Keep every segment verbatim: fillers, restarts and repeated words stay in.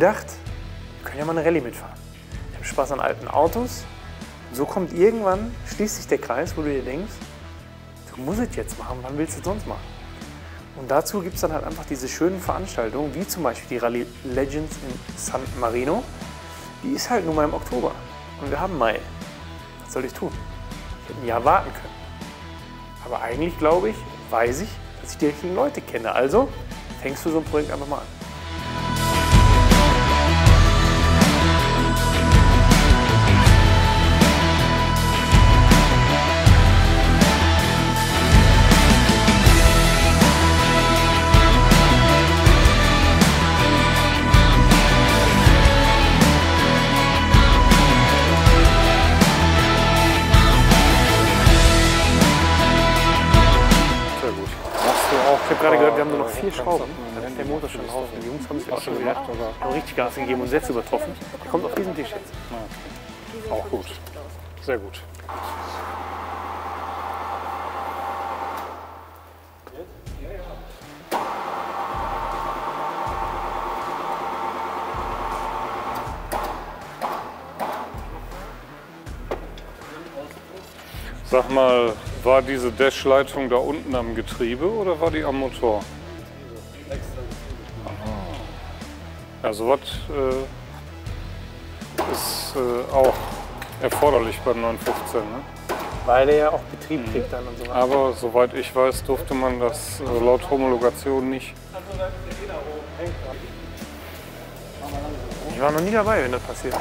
gedacht, wir können ja mal eine Rallye mitfahren. Ich habe Spaß an alten Autos. So kommt irgendwann, schließt sich der Kreis, wo du dir denkst, du musst es jetzt machen, wann willst du es sonst machen? Und dazu gibt es dann halt einfach diese schönen Veranstaltungen, wie zum Beispiel die Rallye Legends in San Marino. Die ist halt nur mal im Oktober und wir haben Mai. Was soll ich tun? Ich hätte ein Jahr warten können. Aber eigentlich glaube ich, weiß ich, dass ich die richtigen Leute kenne. Also fängst du so ein Projekt einfach mal an. Ich habe gerade gehört, wir haben nur noch vier Schrauben, dann ist der Motor schon raus. Die Jungs haben sich auch schon gedacht, haben richtig Gas gegeben und Sätze übertroffen. Der kommt auf diesen Tisch jetzt. Auch gut. Sehr gut. Sag mal, war diese Dash-Leitung da unten am Getriebe oder war die am Motor? Aha. Ja, sowas äh, ist äh, auch erforderlich beim neun fünfzehn, ne? Weil er ja auch Betrieb kriegt dann und so weiter. Aber soweit ich weiß, durfte man das äh, laut Homologation nicht. Ich war noch nie dabei, wenn das passiert.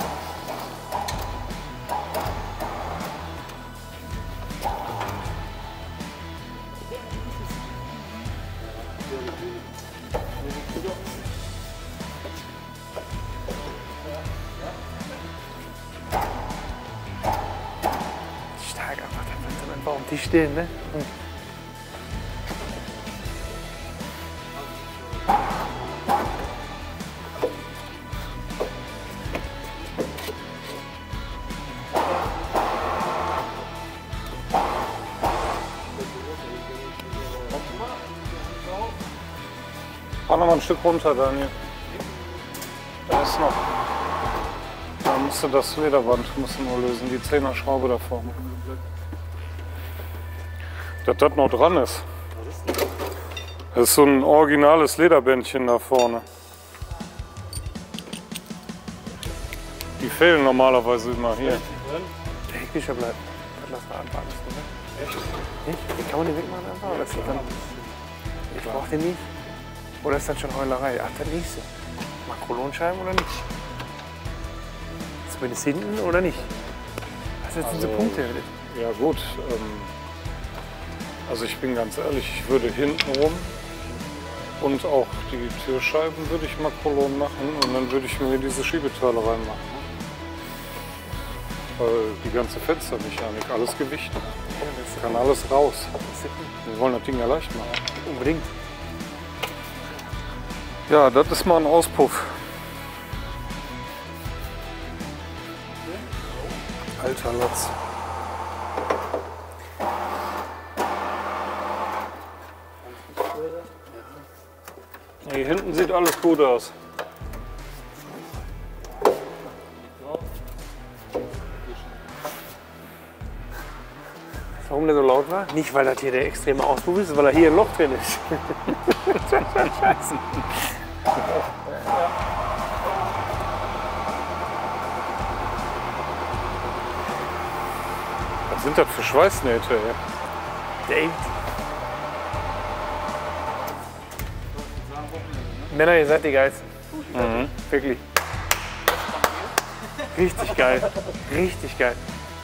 Stark einfach, dann wird dann einfach um dich stehen, ne? Und fahr noch mal ein Stück runter, Daniel. Da ist noch. Da musst du das Lederband musst du nur lösen, die zehner Schraube da vorne. Dass das noch dran ist. Das ist so ein originales Lederbändchen da vorne. Die fehlen normalerweise immer hier. Der Heckwischer bleibt. Das lassen wir einfach alles, ne? Nicht? Kann man den wegmachen einfach? Oder fliegt dann? Ich brauch den nicht. Oder ist das schon Heulerei? Ach, der nächste. Makrolonscheiben oder nicht? Zumindest hinten oder nicht? Was sind jetzt also, diese Punkte? Ja gut, ähm, also ich bin ganz ehrlich, ich würde hinten rum und auch die Türscheiben würde ich Makrolon machen und dann würde ich mir diese Schiebeteile reinmachen. Weil die ganze Fenstermechanik, alles Gewicht, ja, kann alles raus. Wir wollen das Ding ja leicht machen. Unbedingt. Ja, das ist mal ein Auspuff. Alter Latz. Hier hinten sieht alles gut aus. Warum der so laut war? Nicht, weil das hier der extreme Auspuff ist, weil er hier ein Loch drin ist. Scheiße. Was sind das für Schweißnähte? Date. Männer, ihr seid die Geilsten. Mhm. Wirklich. Richtig geil. Richtig geil.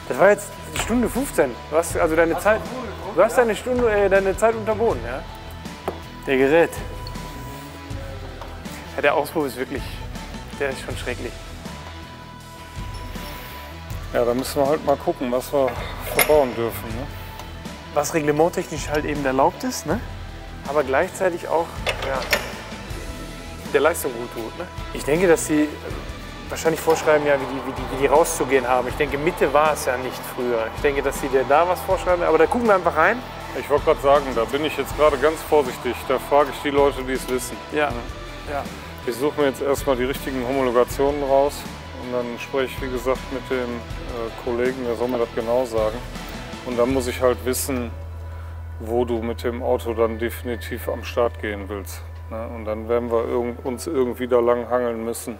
Das war jetzt Stunde fünfzehn. Du hast also deine Zeit. Du hast deine Stunde, äh, deine Zeit unterboten, ja? Der Gerät. Ja, der Auspuff ist wirklich, der ist schon schrecklich. Ja, da müssen wir halt mal gucken, was wir verbauen dürfen, ne? Was reglementtechnisch halt eben erlaubt ist, ne? Aber gleichzeitig auch ja, der Leistung gut tut, ne? Ich denke, dass sie wahrscheinlich vorschreiben, ja, wie die, wie die, wie die rauszugehen haben. Ich denke, Mitte war es ja nicht früher. Ich denke, dass sie dir da was vorschreiben, aber da gucken wir einfach rein. Ich wollte gerade sagen, da bin ich jetzt gerade ganz vorsichtig. Da frage ich die Leute, die es wissen. Ja. Ja. Ich suche mir jetzt erstmal die richtigen Homologationen raus und dann spreche ich, wie gesagt, mit dem äh, Kollegen, der soll mir das genau sagen. Und dann muss ich halt wissen, wo du mit dem Auto dann definitiv am Start gehen willst. Ne? Und dann werden wir irg uns irgendwie da lang hangeln müssen,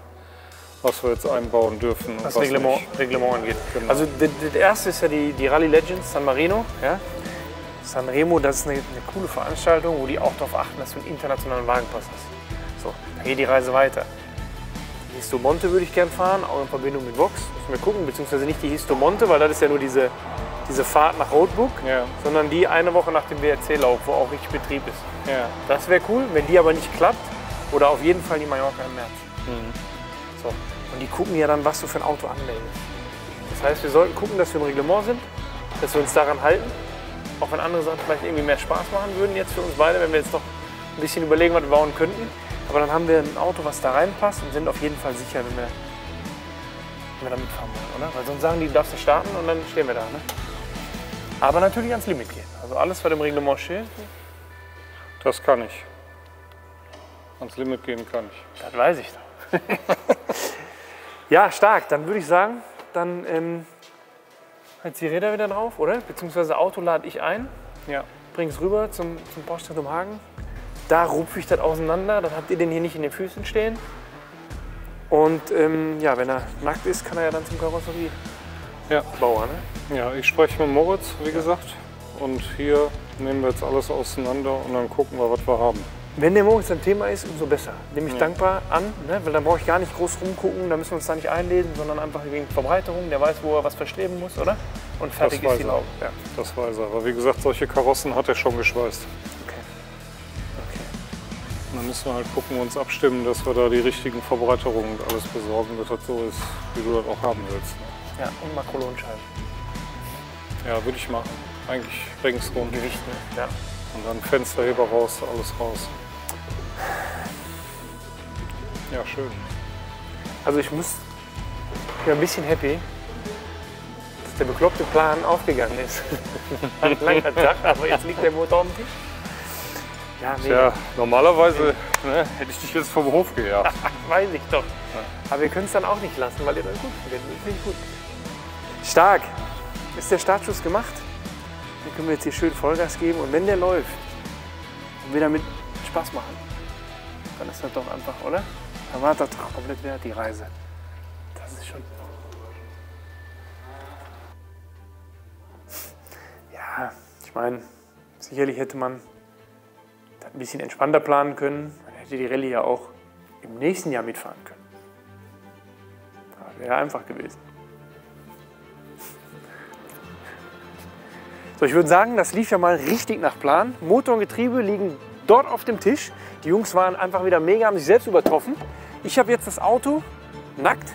was wir jetzt einbauen dürfen. Und was das Reglement, Reglement angeht. Genau. Also das erste ist ja die, die Rallye Legends San Marino. Ja? San Remo, das ist eine, eine coole Veranstaltung, wo die auch darauf achten, dass du einen internationalen Wagenpass hast. So, dann geht die Reise weiter. Die Histomonte würde ich gern fahren, auch in Verbindung mit Vox. Müssen wir gucken, beziehungsweise nicht die Histomonte, weil das ist ja nur diese, diese Fahrt nach Roadbook, ja, sondern die eine Woche nach dem W R C-Lauf, wo auch richtig Betrieb ist. Ja. Das wäre cool, wenn die aber nicht klappt, oder auf jeden Fall die Mallorca im März. Mhm. So. Und die gucken ja dann, was du für ein Auto anmeldest. Das heißt, wir sollten gucken, dass wir im Reglement sind, dass wir uns daran halten. Auch wenn andere Sachen vielleicht irgendwie mehr Spaß machen würden jetzt für uns beide, wenn wir jetzt noch ein bisschen überlegen, was wir bauen könnten. Aber dann haben wir ein Auto, was da reinpasst und sind auf jeden Fall sicher, wenn wir, wenn wir da mitfahren wollen, oder? Weil sonst sagen die, du darfst nicht starten und dann stehen wir da, ne? Aber natürlich ans Limit gehen. Also alles, was im Reglement steht. Das kann ich. Ans Limit gehen kann ich. Das weiß ich doch. Ja, stark. Dann würde ich sagen, dann... Ähm, Jetzt die Räder wieder drauf, oder? Beziehungsweise Auto lade ich ein, ja, bring's rüber zum, zum Baustelle Hagen. Da rupfe ich das auseinander, dann habt ihr den hier nicht in den Füßen stehen. Und ähm, ja, wenn er nackt ist, kann er ja dann zum Karosseriebauer, ne? Ja, ich spreche mit Moritz, wie gesagt. Und hier nehmen wir jetzt alles auseinander und dann gucken wir, was wir haben. Wenn der Moritz ein Thema ist, umso besser. Nehme ich ja dankbar an, ne? Weil dann brauche ich gar nicht groß rumgucken, da müssen wir uns da nicht einlesen, sondern einfach wegen Verbreiterung, der weiß, wo er was verstreben muss, oder? Und fertig das ist die Laube. Ja. Das weiß er, aber wie gesagt, solche Karossen hat er schon geschweißt. Okay. Okay. Dann müssen wir halt gucken, uns abstimmen, dass wir da die richtigen Verbreiterungen und alles besorgen, dass das so ist, wie du das auch haben willst. Ja, und Makrolonscheiben. Ja, würde ich machen. Eigentlich ringsrum. Gewicht, ne? Ja. Und dann Fensterheber raus, alles raus. Ja, schön. Also ich muss, ich bin ein bisschen happy, dass der bekloppte Plan aufgegangen ist. Ein langer Tag, aber jetzt liegt der Motor auf dem Tisch. Ja, tja, normalerweise, ne, hätte ich dich jetzt vom Hof gejagt. Weiß ich doch. Aber wir können es dann auch nicht lassen, weil ihr das gut findet. Das finde ich gut. Stark. Ist der Startschuss gemacht? Dann können wir jetzt hier schön Vollgas geben und wenn der läuft und wir damit Spaß machen, dann ist das doch einfach, oder? Dann war das doch komplett wert, die Reise. Das ist schon... Ja, ich meine, sicherlich hätte man das ein bisschen entspannter planen können. Man hätte die Rallye ja auch im nächsten Jahr mitfahren können. Das wäre einfach gewesen. So, ich würde sagen, das lief ja mal richtig nach Plan. Motor und Getriebe liegen dort auf dem Tisch. Die Jungs waren einfach wieder mega, haben sich selbst übertroffen. Ich habe jetzt das Auto nackt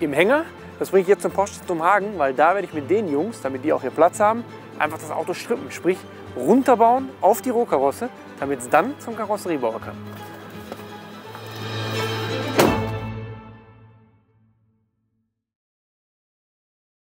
im Hänger. Das bringe ich jetzt zum Postzentrum Hagen, weil da werde ich mit den Jungs, damit die auch hier Platz haben, einfach das Auto strippen. Sprich, runterbauen auf die Rohkarosse, damit es dann zum Karosseriebauer kann.